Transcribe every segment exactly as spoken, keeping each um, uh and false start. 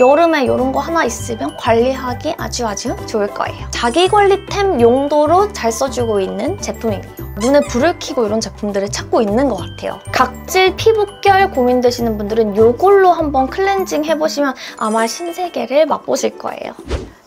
여름에 이런 거 하나 있으면 관리하기 아주 아주 좋을 거예요. 자기관리템 용도로 잘 써주고 있는 제품이에요. 눈에 불을 켜고 이런 제품들을 찾고 있는 것 같아요. 각질, 피부결 고민되시는 분들은 이걸로 한번 클렌징 해보시면 아마 신세계를 맛보실 거예요.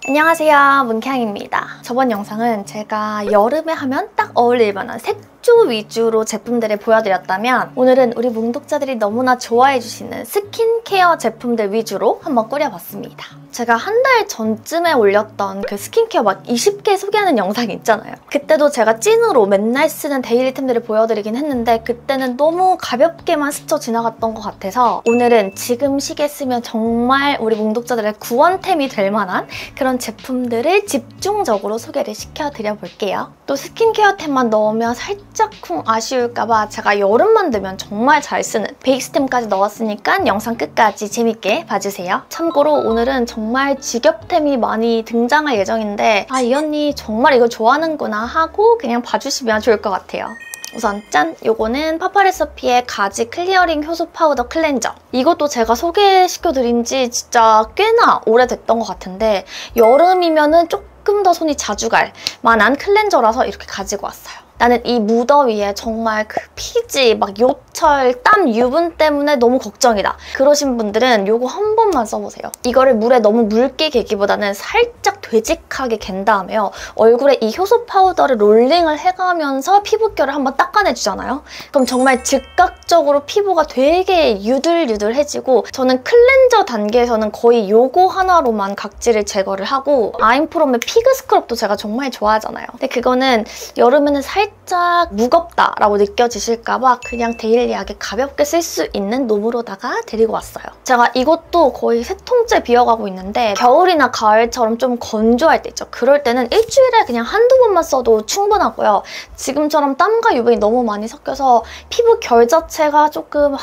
안녕하세요, 문캉입니다. 저번 영상은 제가 여름에 하면 딱 어울릴 만한 색 색조 위주로 제품들을 보여드렸다면, 오늘은 우리 뭉독자들이 너무나 좋아해주시는 스킨케어 제품들 위주로 한번 꾸려봤습니다. 제가 한 달 전쯤에 올렸던 그 스킨케어 막 스무 개 소개하는 영상 있잖아요. 그때도 제가 찐으로 맨날 쓰는 데일리템들을 보여드리긴 했는데 그때는 너무 가볍게만 스쳐 지나갔던 것 같아서, 오늘은 지금 시기에 쓰면 정말 우리 뭉독자들의 구원템이 될 만한 그런 제품들을 집중적으로 소개를 시켜드려 볼게요. 또 스킨케어템만 넣으면 살짝 살짝쿵 아쉬울까봐 제가 여름만 되면 정말 잘 쓰는 베이스템까지 넣었으니까 영상 끝까지 재밌게 봐주세요. 참고로 오늘은 정말 직업템이 많이 등장할 예정인데, 아, 이 언니 정말 이거 좋아하는구나 하고 그냥 봐주시면 좋을 것 같아요. 우선 짠! 요거는 파파레서피의 가지 클리어링 효소 파우더 클렌저. 이것도 제가 소개시켜드린 지 진짜 꽤나 오래됐던 것 같은데, 여름이면은 조금 더 손이 자주 갈 만한 클렌저라서 이렇게 가지고 왔어요. 나는 이 무더위에 정말 그 피지, 막 요철, 땀 유분 때문에 너무 걱정이다 그러신 분들은 요거 한 번만 써보세요. 이거를 물에 너무 묽게 개기보다는 살짝 되직하게 갠 다음에요, 얼굴에 이 효소 파우더를 롤링을 해가면서 피부결을 한번 닦아내주잖아요. 그럼 정말 즉각적으로 피부가 되게 유들유들해지고, 저는 클렌저 단계에서는 거의 요거 하나로만 각질을 제거를 하고, 아임프롬의 피그 스크럽도 제가 정말 좋아하잖아요. 근데 그거는 여름에는 살짝 살짝 무겁다라고 느껴지실까봐 그냥 데일리하게 가볍게 쓸 수 있는 놈으로다가 데리고 왔어요. 제가 이것도 거의 세 통째 비어가고 있는데, 겨울이나 가을처럼 좀 건조할 때 있죠. 그럴 때는 일주일에 그냥 한두 번만 써도 충분하고요. 지금처럼 땀과 유분이 너무 많이 섞여서 피부 결 자체가 조금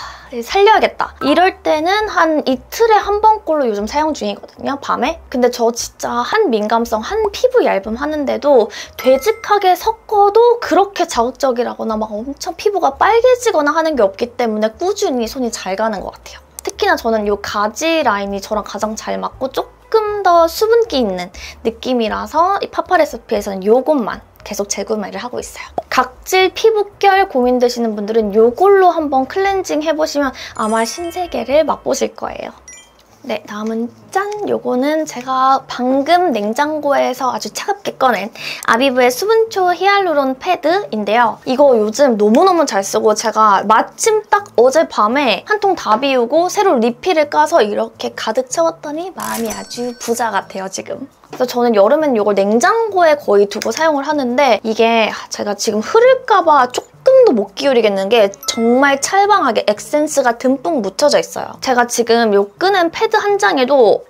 살려야겠다 이럴 때는 한 이틀에 한 번꼴로 요즘 사용 중이거든요, 밤에. 근데 저 진짜 한 민감성, 한 피부 얇음 하는데도 되직하게 섞어도 그렇게 자극적이라거나 막 엄청 피부가 빨개지거나 하는 게 없기 때문에 꾸준히 손이 잘 가는 것 같아요. 특히나 저는 이 가지 라인이 저랑 가장 잘 맞고 조금 더 수분기 있는 느낌이라서 이 파파레서피에서는 이것만 계속 재구매를 하고 있어요. 각질, 피부결 고민되시는 분들은 이걸로 한번 클렌징 해보시면 아마 신세계를 맛보실 거예요. 네, 다음은 짠! 요거는 제가 방금 냉장고에서 아주 차갑게 꺼낸 아비브의 수분초 히알루론 패드인데요. 이거 요즘 너무너무 잘 쓰고, 제가 마침 딱 어젯밤에 한 통 다 비우고 새로 리필을 까서 이렇게 가득 채웠더니 마음이 아주 부자 같아요, 지금. 그래서 저는 여름엔 이걸 냉장고에 거의 두고 사용을 하는데, 이게 제가 지금 흐를까봐 조금 조금도 못 기울이겠는 게 정말 찰방하게 에센스가 듬뿍 묻혀져 있어요. 제가 지금 요 끄는 패드 한 장에도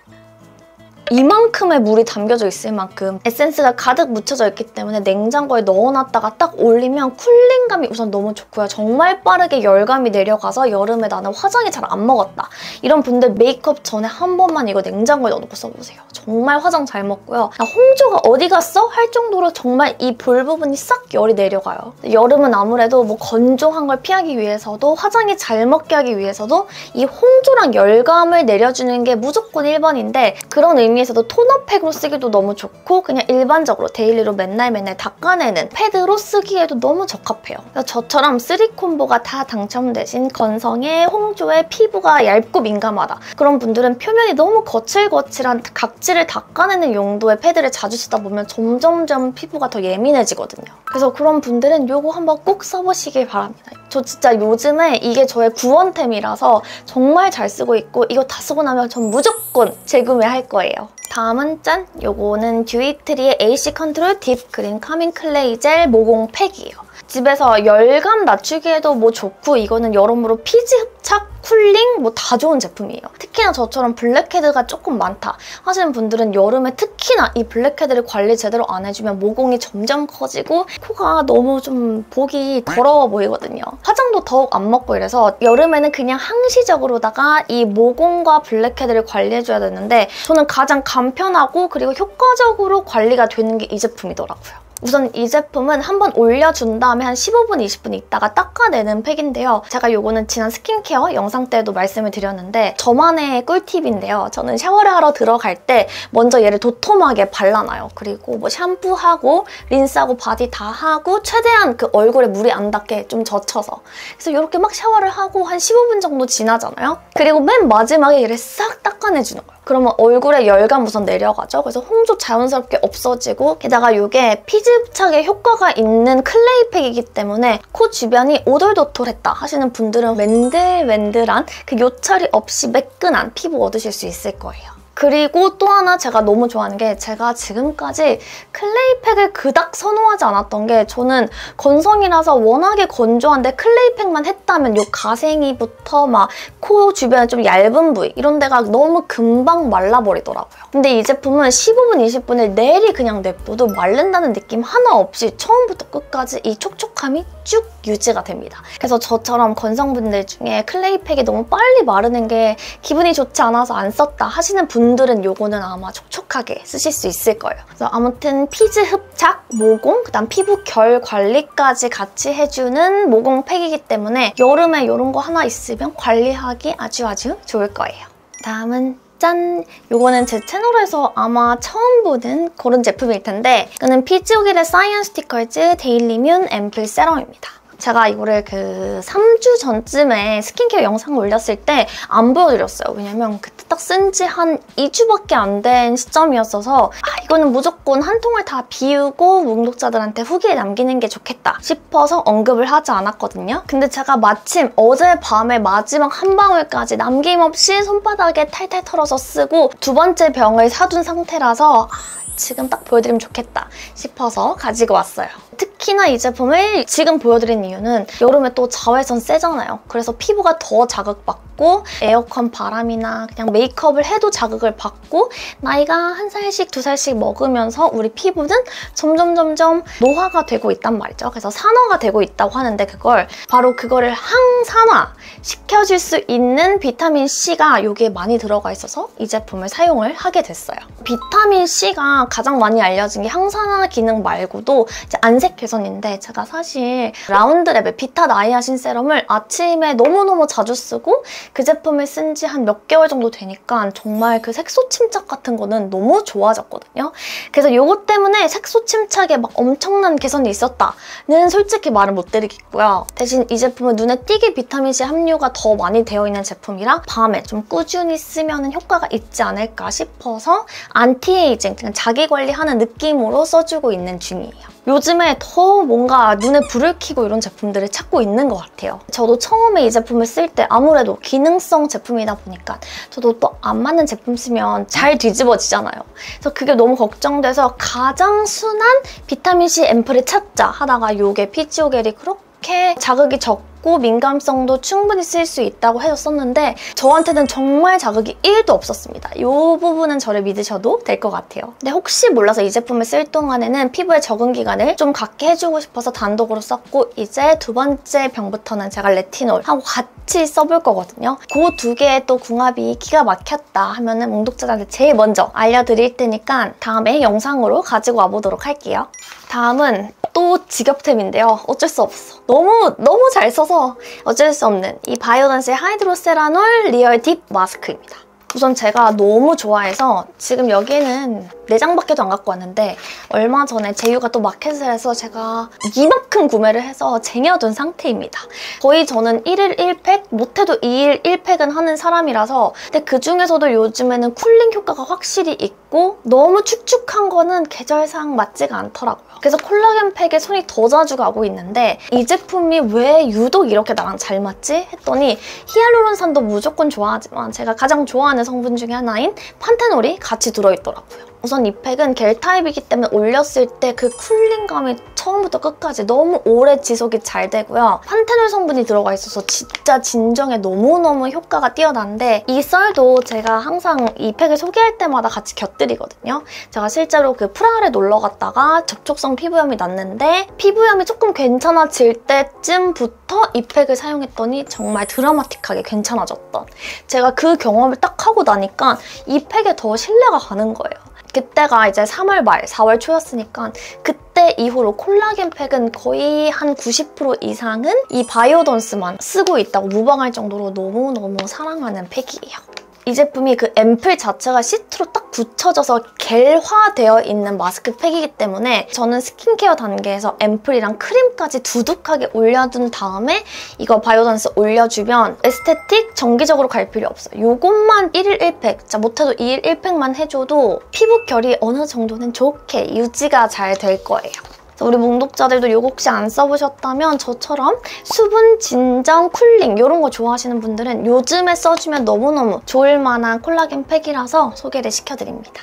이만큼의 물이 담겨져 있을 만큼 에센스가 가득 묻혀져 있기 때문에 냉장고에 넣어놨다가 딱 올리면 쿨링감이 우선 너무 좋고요. 정말 빠르게 열감이 내려가서 여름에 나는 화장이 잘 안 먹었다 이런 분들, 메이크업 전에 한 번만 이거 냉장고에 넣어놓고 써보세요. 정말 화장 잘 먹고요. 나 홍조가 어디 갔어? 할 정도로 정말 이 볼 부분이 싹 열이 내려가요. 여름은 아무래도 뭐 건조한 걸 피하기 위해서도, 화장이 잘 먹게 하기 위해서도 이 홍조랑 열감을 내려주는 게 무조건 일 번인데, 그런 의미 에서도 토너팩으로 쓰기도 너무 좋고, 그냥 일반적으로 데일리로 맨날 맨날 닦아내는 패드로 쓰기에도 너무 적합해요. 그래서 저처럼 쓰리 콤보가 다 당첨되신, 건성에 홍조에 피부가 얇고 민감하다 그런 분들은 표면이 너무 거칠거칠한 각질을 닦아내는 용도의 패드를 자주 쓰다 보면 점점점 피부가 더 예민해지거든요. 그래서 그런 분들은 요거 한번 꼭 써보시길 바랍니다. 저 진짜 요즘에 이게 저의 구원템이라서 정말 잘 쓰고 있고, 이거 다 쓰고 나면 전 무조건 재구매할 거예요. 다음은 짠! 요거는 듀이트리의 에이씨 컨트롤 딥 그린 카밍 클레이 젤 모공 팩이에요. 집에서 열감 낮추기에도 뭐 좋고, 이거는 여러모로 피지 흡착, 쿨링 뭐 다 좋은 제품이에요. 특히나 저처럼 블랙헤드가 조금 많다 하시는 분들은 여름에 특히나 이 블랙헤드를 관리 제대로 안 해주면 모공이 점점 커지고 코가 너무 좀 보기 더러워 보이거든요. 화장도 더욱 안 먹고, 이래서 여름에는 그냥 항시적으로다가 이 모공과 블랙헤드를 관리해줘야 되는데, 저는 가장 간편하고 그리고 효과적으로 관리가 되는 게 이 제품이더라고요. 우선 이 제품은 한번 올려준 다음에 한 십오 분, 이십 분 있다가 닦아내는 팩인데요. 제가 요거는 지난 스킨케어 영상 때도 말씀을 드렸는데 저만의 꿀팁인데요. 저는 샤워를 하러 들어갈 때 먼저 얘를 도톰하게 발라놔요. 그리고 뭐 샴푸하고 린스하고 바디 다 하고 최대한 그 얼굴에 물이 안 닿게 좀 젖혀서 그래서 이렇게 막 샤워를 하고 한 십오 분 정도 지나잖아요. 그리고 맨 마지막에 얘를 싹 닦아내주는 거예요. 그러면 얼굴에 열감 우선 내려가죠. 그래서 홍조 자연스럽게 없어지고 게다가 이게 피지 흡착에 효과가 있는 클레이 팩이기 때문에 코 주변이 오돌도돌했다 하시는 분들은 맨들맨들한 그 요철이 없이 매끈한 피부 얻으실 수 있을 거예요. 그리고 또 하나 제가 너무 좋아하는 게 제가 지금까지 클레이팩을 그닥 선호하지 않았던 게 저는 건성이라서 워낙에 건조한데 클레이팩만 했다면 요 가생이부터 막 코 주변에 좀 얇은 부위 이런 데가 너무 금방 말라버리더라고요. 근데 이 제품은 십오 분, 이십 분을 내리 그냥 냅둬도 마른다는 느낌 하나 없이 처음부터 끝까지 이 촉촉함이 쭉 유지가 됩니다. 그래서 저처럼 건성분들 중에 클레이팩이 너무 빨리 마르는 게 기분이 좋지 않아서 안 썼다 하시는 분들 분들은 요거는 아마 촉촉하게 쓰실 수 있을 거예요. 그래서 아무튼 피지 흡착, 모공, 그다음 피부 결 관리까지 같이 해주는 모공 팩이기 때문에 여름에 이런 거 하나 있으면 관리하기 아주 아주 좋을 거예요. 다음은 짠! 요거는 제 채널에서 아마 처음 보는 그런 제품일 텐데 이거는 피지오겔의 사이언 스티커즈 데일리뮨 앰플 세럼입니다. 제가 이거를 그 삼 주 전쯤에 스킨케어 영상을 올렸을 때 안 보여드렸어요. 왜냐면 그때 딱 쓴 지 한 이 주밖에 안 된 시점이었어서 아 이거는 무조건 한 통을 다 비우고 목록자들한테 후기에 남기는 게 좋겠다 싶어서 언급을 하지 않았거든요. 근데 제가 마침 어젯밤에 마지막 한 방울까지 남김없이 손바닥에 탈탈 털어서 쓰고 두 번째 병을 사둔 상태라서 아, 지금 딱 보여드리면 좋겠다 싶어서 가지고 왔어요. 특히나 이 제품을 지금 보여드린 이유는 여름에 또 자외선 세잖아요. 그래서 피부가 더 자극받고 에어컨 바람이나 그냥 메이크업을 해도 자극을 받고 나이가 한 살씩 두 살씩 먹으면서 우리 피부는 점점 점점 노화가 되고 있단 말이죠. 그래서 산화가 되고 있다고 하는데 그걸 바로 그거를 항산화 시켜줄 수 있는 비타민C가 여기에 많이 들어가 있어서 이 제품을 사용을 하게 됐어요. 비타민C가 가장 많이 알려진 게 항산화 기능 말고도 이제 안색 개선인데 제가 사실 라운드랩의 비타 나이아신 세럼을 아침에 너무너무 자주 쓰고 그 제품을 쓴 지 한 몇 개월 정도 되니까 정말 그 색소 침착 같은 거는 너무 좋아졌거든요. 그래서 요거 때문에 색소 침착에 막 엄청난 개선이 있었다는 솔직히 말은 못 드리겠고요. 대신 이 제품은 눈에 띄게 비타민C 함유가 더 많이 되어 있는 제품이라 밤에 좀 꾸준히 쓰면 효과가 있지 않을까 싶어서 안티에이징, 그냥 자기관리하는 느낌으로 써주고 있는 중이에요. 요즘에 더 뭔가 눈에 불을 켜고 이런 제품들을 찾고 있는 것 같아요. 저도 처음에 이 제품을 쓸 때 아무래도 기능성 제품이다 보니까 저도 또 안 맞는 제품 쓰면 잘 뒤집어지잖아요. 그래서 그게 너무 걱정돼서 가장 순한 비타민C 앰플을 찾자 하다가 요게 피지오겔이 그렇게 자극이 적고 민감성도 충분히 쓸 수 있다고 해서 썼는데 저한테는 정말 자극이 일도 없었습니다. 이 부분은 저를 믿으셔도 될 것 같아요. 근데 혹시 몰라서 이 제품을 쓸 동안에는 피부에 적응 기간을 좀 갖게 해주고 싶어서 단독으로 썼고 이제 두 번째 병부터는 제가 레티놀하고 같이 써볼 거거든요. 그 두 개의 또 궁합이 기가 막혔다 하면은 목독자들한테 제일 먼저 알려드릴 테니까 다음에 영상으로 가지고 와보도록 할게요. 다음은 또 직업템인데요. 어쩔 수 없어. 너무 너무 잘 써서 어쩔 수 없는 이 바이오던스의 하이드로세라놀 리얼 딥 마스크입니다. 우선 제가 너무 좋아해서 지금 여기는 네 장밖에도 안 갖고 왔는데 얼마 전에 제휴가 또 마켓을 해서 제가 이만큼 구매를 해서 쟁여둔 상태입니다. 거의 저는 일 일 일 팩, 못해도 이 일 일 팩은 하는 사람이라서 근데 그중에서도 요즘에는 쿨링 효과가 확실히 있고 너무 축축한 거는 계절상 맞지가 않더라고요. 그래서 콜라겐 팩에 손이 더 자주 가고 있는데 이 제품이 왜 유독 이렇게 나랑 잘 맞지? 했더니 히알루론산도 무조건 좋아하지만 제가 가장 좋아하는 성분 중에 하나인 판테놀이 같이 들어있더라고요. 우선 이 팩은 겔 타입이기 때문에 올렸을 때 그 쿨링감이 처음부터 끝까지 너무 오래 지속이 잘 되고요. 판테놀 성분이 들어가 있어서 진짜 진정에 너무너무 효과가 뛰어난데 이 썰도 제가 항상 이 팩을 소개할 때마다 같이 곁들이거든요. 제가 실제로 그 프라하에 놀러 갔다가 접촉성 피부염이 났는데 피부염이 조금 괜찮아질 때쯤부터 이 팩을 사용했더니 정말 드라마틱하게 괜찮아졌던 제가 그 경험을 딱 하고 나니까 이 팩에 더 신뢰가 가는 거예요. 그때가 이제 삼월 말, 사월 초였으니까 그때 이후로 콜라겐 팩은 거의 한 구십 퍼센트 이상은 이 바이오던스만 쓰고 있다고 무방할 정도로 너무너무 사랑하는 팩이에요. 이 제품이 그 앰플 자체가 시트로 딱 붙여져서 겔화되어 있는 마스크 팩이기 때문에 저는 스킨케어 단계에서 앰플이랑 크림까지 두둑하게 올려둔 다음에 이거 바이오던스 올려주면 에스테틱 정기적으로 갈 필요 없어요. 요것만 일일 일 팩, 진짜 못해도 이일 일 팩만 해줘도 피부 결이 어느 정도는 좋게 유지가 잘 될 거예요. 우리 몽독자들도 요거 혹시 안 써보셨다면 저처럼 수분, 진정, 쿨링 이런 거 좋아하시는 분들은 요즘에 써주면 너무너무 좋을 만한 콜라겐 팩이라서 소개를 시켜드립니다.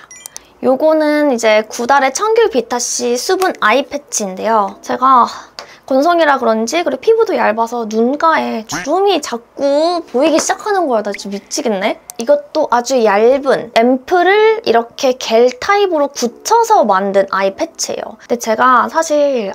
요거는 이제 구달의 청귤 비타C 수분 아이 패치인데요. 제가 건성이라 그런지 그리고 피부도 얇아서 눈가에 주름이 자꾸 보이기 시작하는 거야. 나 진짜 미치겠네. 이것도 아주 얇은 앰플을 이렇게 겔 타입으로 굳혀서 만든 아이 패치예요. 근데 제가 사실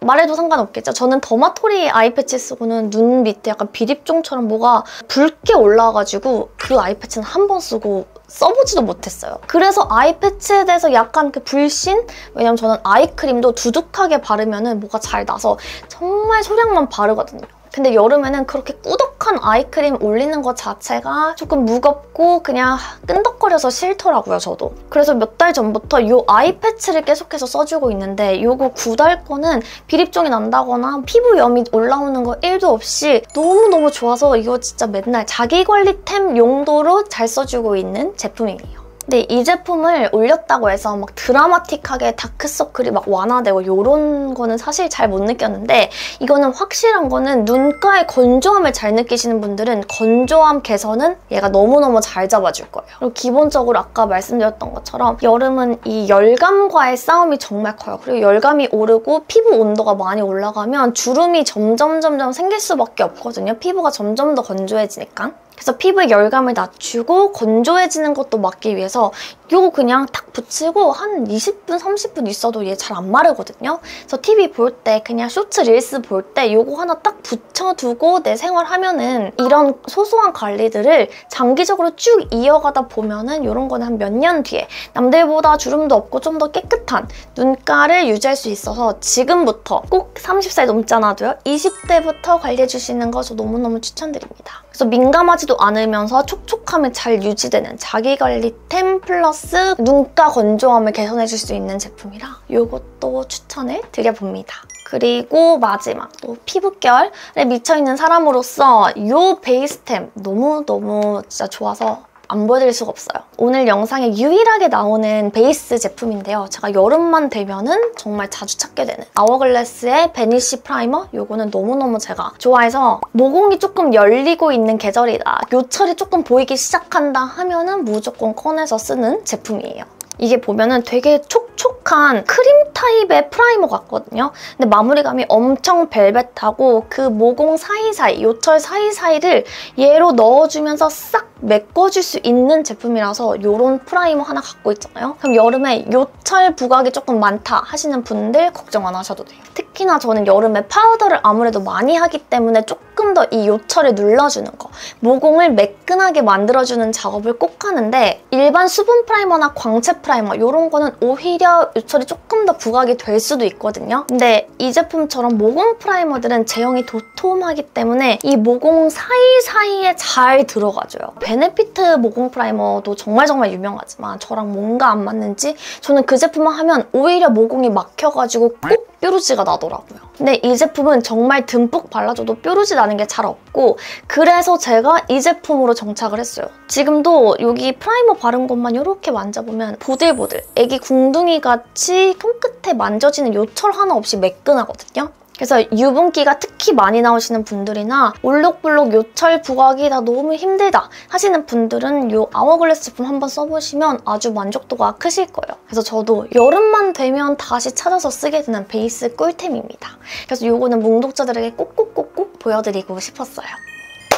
말해도 상관없겠죠? 저는 더마토리 아이 패치 쓰고는 눈 밑에 약간 비립종처럼 뭐가 붉게 올라와가지고 그 아이 패치는 한 번 쓰고 써보지도 못했어요. 그래서 아이 패치에 대해서 약간 그 불신? 왜냐면 저는 아이크림도 두둑하게 바르면은 뭐가 잘 나서 정말 소량만 바르거든요. 근데 여름에는 그렇게 꾸덕한 아이크림 올리는 것 자체가 조금 무겁고 그냥 끈덕거려서 싫더라고요, 저도. 그래서 몇 달 전부터 이 아이 패치를 계속해서 써주고 있는데 요거 구달 거는 비립종이 난다거나 피부염이 올라오는 거 일도 없이 너무너무 좋아서 이거 진짜 맨날 자기관리템 용도로 잘 써주고 있는 제품이에요. 근데 이 제품을 올렸다고 해서 막 드라마틱하게 다크서클이 막 완화되고 이런 거는 사실 잘 못 느꼈는데 이거는 확실한 거는 눈가의 건조함을 잘 느끼시는 분들은 건조함 개선은 얘가 너무너무 잘 잡아줄 거예요. 그리고 기본적으로 아까 말씀드렸던 것처럼 여름은 이 열감과의 싸움이 정말 커요. 그리고 열감이 오르고 피부 온도가 많이 올라가면 주름이 점점 점점 생길 수밖에 없거든요. 피부가 점점 더 건조해지니까. 그래서 피부의 열감을 낮추고 건조해지는 것도 막기 위해서 요거 그냥 탁 붙이고 한 이십 분, 삼십 분 있어도 얘 잘 안 마르거든요. 그래서 티비 볼 때, 그냥 쇼츠, 릴스 볼 때 요거 하나 딱 붙여두고 내 생활하면은 이런 소소한 관리들을 장기적으로 쭉 이어가다 보면은 요런 거는 한 몇 년 뒤에 남들보다 주름도 없고 좀 더 깨끗한 눈가를 유지할 수 있어서 지금부터 꼭 서른 살 넘지 않아도요. 이십 대부터 관리해주시는 거 저 너무너무 추천드립니다. 그래서 민감하지 않으면서 촉촉함이 잘 유지되는 자기관리템 플러스 눈가 건조함을 개선해줄 수 있는 제품이라 이것도 추천을 드려봅니다. 그리고 마지막 또 피부결에 미쳐있는 사람으로서 이 베이스템 너무너무 진짜 좋아서 안 보여드릴 수가 없어요. 오늘 영상에 유일하게 나오는 베이스 제품인데요. 제가 여름만 되면은 정말 자주 찾게 되는 아워글래스의 베니쉬 프라이머 요거는 너무너무 제가 좋아해서 모공이 조금 열리고 있는 계절이다, 요철이 조금 보이기 시작한다 하면은 무조건 꺼내서 쓰는 제품이에요. 이게 보면은 되게 촉촉한 크림 타입의 프라이머 같거든요. 근데 마무리감이 엄청 벨벳하고 그 모공 사이사이, 요철 사이사이를 얘로 넣어주면서 싹 메꿔줄 수 있는 제품이라서 요런 프라이머 하나 갖고 있잖아요. 그럼 여름에 요철 부각이 조금 많다 하시는 분들 걱정 안 하셔도 돼요. 특히나 저는 여름에 파우더를 아무래도 많이 하기 때문에 조금 더 이 요철을 눌러주는 거, 모공을 매끈하게 만들어주는 작업을 꼭 하는데 일반 수분 프라이머나 광채 프라이머 프라이머 이런 거는 오히려 요철이 조금 더 부각이 될 수도 있거든요. 근데 이 제품처럼 모공 프라이머들은 제형이 도톰하기 때문에 이 모공 사이사이에 잘 들어가줘요. 베네피트 모공 프라이머도 정말 정말 유명하지만 저랑 뭔가 안 맞는지 저는 그 제품만 하면 오히려 모공이 막혀가지고 꼭 뾰루지가 나더라고요. 근데 이 제품은 정말 듬뿍 발라줘도 뾰루지 나는 게 잘 없고 그래서 제가 이 제품으로 정착을 했어요. 지금도 여기 프라이머 바른 것만 이렇게 만져보면 보들보들 애기 궁둥이같이 손끝에 만져지는 요철 하나 없이 매끈하거든요. 그래서 유분기가 특히 많이 나오시는 분들이나 올록볼록 요철 부각이 다 너무 힘들다 하시는 분들은 이 아워글래스 제품 한번 써보시면 아주 만족도가 크실 거예요. 그래서 저도 여름만 되면 다시 찾아서 쓰게 되는 베이스 꿀템입니다. 그래서 이거는 몽독자들에게 꼭꼭꼭꼭 보여드리고 싶었어요.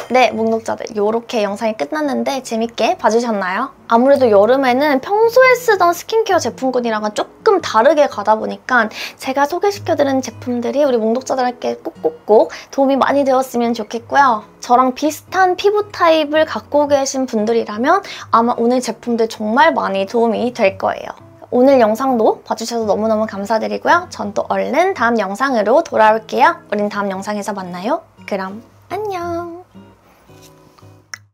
네, 목록자들 이렇게 영상이 끝났는데 재밌게 봐주셨나요? 아무래도 여름에는 평소에 쓰던 스킨케어 제품군이랑은 조금 다르게 가다 보니까 제가 소개시켜드린 제품들이 우리 목록자들에게 꼭꼭꼭 도움이 많이 되었으면 좋겠고요. 저랑 비슷한 피부 타입을 갖고 계신 분들이라면 아마 오늘 제품들 정말 많이 도움이 될 거예요. 오늘 영상도 봐주셔서 너무너무 감사드리고요. 전 또 얼른 다음 영상으로 돌아올게요. 우린 다음 영상에서 만나요. 그럼 안녕!